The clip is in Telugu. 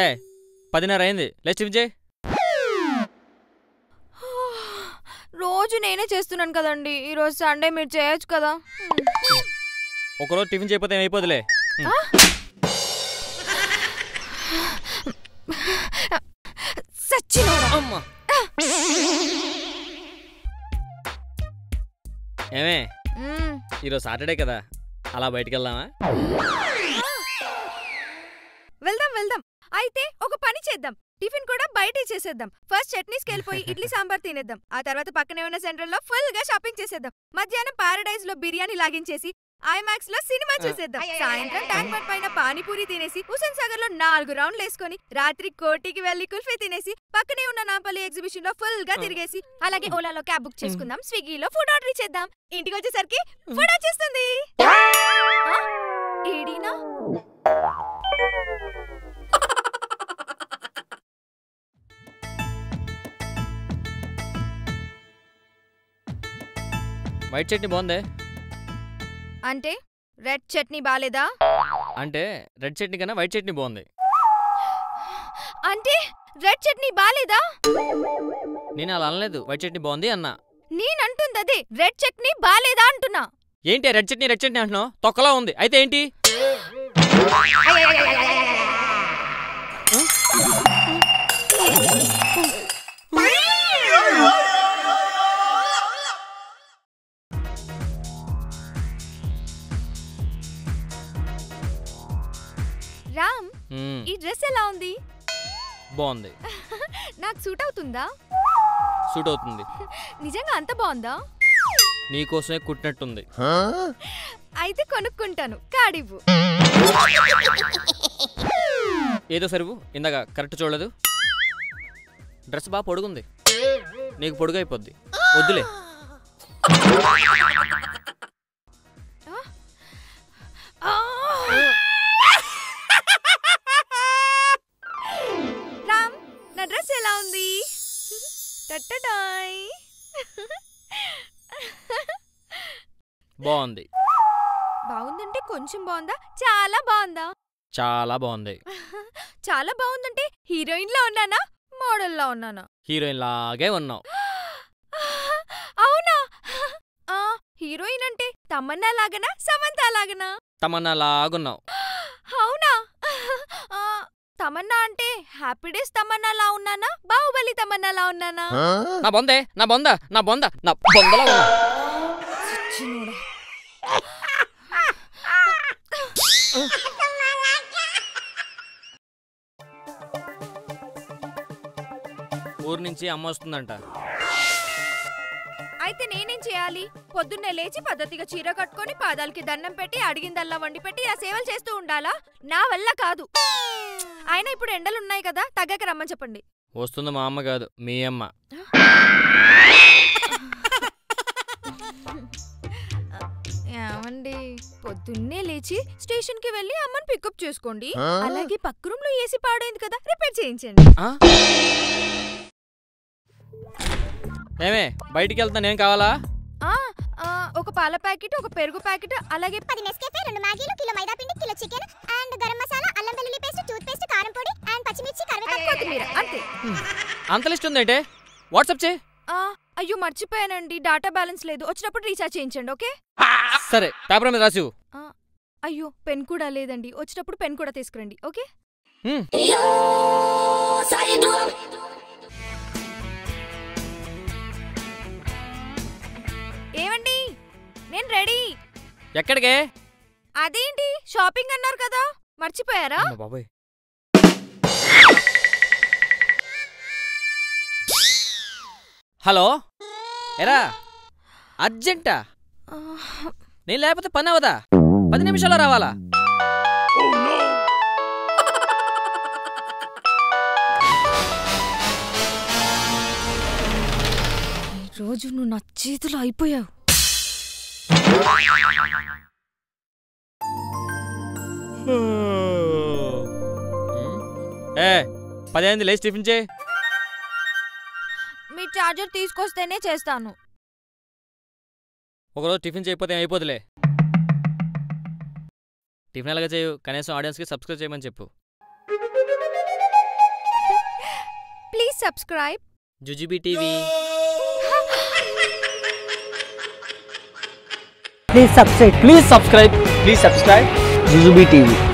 ఏ 16 అయింది లేచి విజయ్ రోజు నేనే చేస్తున్నాను కదండి ఈ రోజు సండే మీరు చేయొచ్చు కదా ఒక రోజు టిఫిన్ చేయకపోతే ఏమైపోదులే సచ్చినోడా అమ్మ ఏమే ఈ రోజు సాటర్డే కదా అలా బయటికి వెళ్దామా వెళ్దాం వెళ్దాం అయితే ఒక పని చేద్దాం టిఫిన్ కూడా బయటే చేసేద్దాం ఫస్ట్ చట్నీస్ కెళ్ళిపోయి ఇడ్లీ సాంబార్ తినేద్దాం ఆ తర్వాత పక్కనే ఉన్న సెంటర్ లో ఫుల్ గా షాపింగ్ చేసేద్దాం మధ్యాహ్నం పారడైజ్ లో బిర్యానీ లాగించేసి ఐమాక్స్ లో సినిమా చూసేద్దాం సాయంత్రం ట్యాంక్ బండ్ పైన పానీపూరి తినేసి హుసేన్ సాగర్ లో 4 రౌండ్లు వేసుకొని రాత్రి కోటికి వెళ్లి కుల్ఫీ తినేసి పక్కనే ఉన్న నాంపల్లి ఎగ్జిబిషన్ లో ఫుల్ గా తిరిగేసి అలాగే ఓలాలో క్యాబ్ బుక్ చేసుకుందాం స్విగ్గీలో ఫుడ్ ఆర్డర్ ఇచ్చేద్దాం ఇంటికి వచ్చేసరికి ఫుడ్ వచ్చేస్తుంది ఏడీనా వైట్ చట్నీ బాగుందే అంటే రెడ్ చట్నీ బాలేదా అంటే రెడ్ చట్నీ కన్నా వైట్ చట్నీ బాగుంది అంటే రెడ్ చట్నీ బాలేదా నేను అలా అనలేదు వైట్ చట్నీ బాగుంది అన్నా నేను అంటుంది అదే రెడ్ చట్నీ బాలేదా అంటున్నా ఏంటి రెడ్ చట్నీ అంటున్నావు తొక్కలా ఉంది అయితే ఏంటి రామ్ ఈ డ్రెస్ ఎలా ఉంది బాగుంది నాకు సూట్ అవుతుందా సూట్ అవుతుంది నిజంగా అంత బాగుందా నీకోసమే కుట్టినట్టుంది అయితే కొనుక్కుంటాను కాడివు ఏదో సరువు ఇందాక కరెక్ట్ చూడలేదు డ్రెస్ బాగా పొడుగుంది నీకు పొడుగు అయిపోద్ది వద్దులే రామ్ నా డ్రెస్ ఎలా ఉంది టట్టడాయ్ బాగుంది బాగుందంటే కొంచెం బాగుందా చాలా బాగుందా చాలా బాగుంది చాలా బాగుందంటే హీరోయిన్ లా ఉన్నానా మోడల్ లా ఉన్నానా హీరోయిన్ లాగే ఉన్నావు అవునా హీరోయిన్ అంటే తమన్నా లాగనా సమంత లాగనా తమన్నా లాగున్నావు అవునా తమన్నా అంటే హ్యాపీ డేస్ తమన్నా లా ఉన్నానా బాహుబలి తమన్నా లా ఉన్నానా నా బొందే నా బొందా నా బొందా నా బొందలా ఉన్నా ఊరు నుంచి అమ్మ వస్తుందంట అయితే నేనేం చేయాలి పొద్దున్నే లేచి పద్ధతిగా చీర కట్టుకొని పాదాలకి దండం పెట్టి అడిగిందల్లా వండి పెట్టి ఆ సేవలు చేస్తూ ఉండాలా నా వల్ల కాదు ఆయన ఇప్పుడు ఎండలున్నాయి కదా తగ్గక రమ్మని చెప్పండి వస్తుంది మా అమ్మ కాదు మీ అమ్మ ఏమండి పొద్దున్నే లేచి స్టేషన్ కి వెళ్ళి అమ్మని పికప్ చేసుకోండి అలాగే పక్క రూమ్ లో ఏసీ పాడైంది కదా రిపేర్ చేయించండి ఏమే బయటికి వెళ్తాను ఏం కావాలా ఒక పాల ప్యాకెట్ ఒక పెరుగు ప్యాకెట్ అలాగే 10 నెస్కేఫే 2 మ్యాగీలు కిలో మైదా పిండి kilo chicken and garam masala అల్లం వెల్లుల్లి పేస్ట్ టూత్ పేస్ట్ కారం పొడి అండ్ పచ్చిమిర్చి కరివేపాకు కొత్తిమీర అంతే అంత లిస్ట్ ఉందంటే వాట్సాప్ చేయి అయ్యో మర్చిపోయానండి డాటా బ్యాలెన్స్ లేదు వచ్చినప్పుడు రీఛార్జ్ చేయించండి ఓకే సరే పేపర్ మీద రాసివు అయ్యో పెన్ కూడా లేదండి వచ్చినప్పుడు పెన్ కూడా తీసుకురండి ఓకే ఏమండి నేను రెడీ ఎక్కడికే అదేంటి షాపింగ్ అన్నారు కదా మర్చిపోయారా బాబాయ్ హలో ఎరా అర్జెంటా నేను లేకపోతే పని అవదా 10 నిమిషాల్లో రావాలా రోజు నువ్వు నా చేతులు అయిపోయావు ఏ 10 లేచి టిఫిన్ చేయి మీ చార్జర్ తీసుకొస్తేనే చేస్తాను ఒకరోజు టిఫిన్ చేయకపోతే అయిపోదులే టిఫిన్ అలాగే చేయు, కనీసం ఆడియన్స్కి సబ్స్క్రైబ్ చేయమని చెప్పు. Please subscribe jujubi TV. Please subscribe jujubi TV.